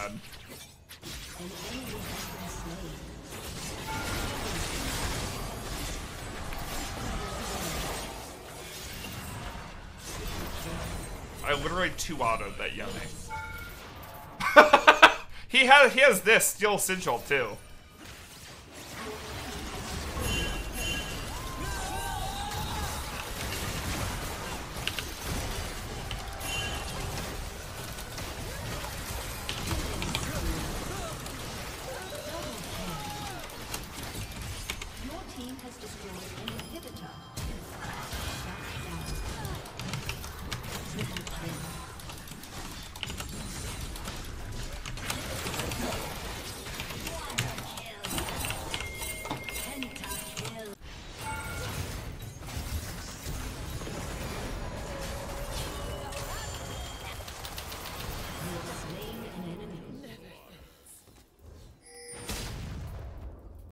bad. I literally 2-auto'd that Yorick. He has this Steel Sigil too.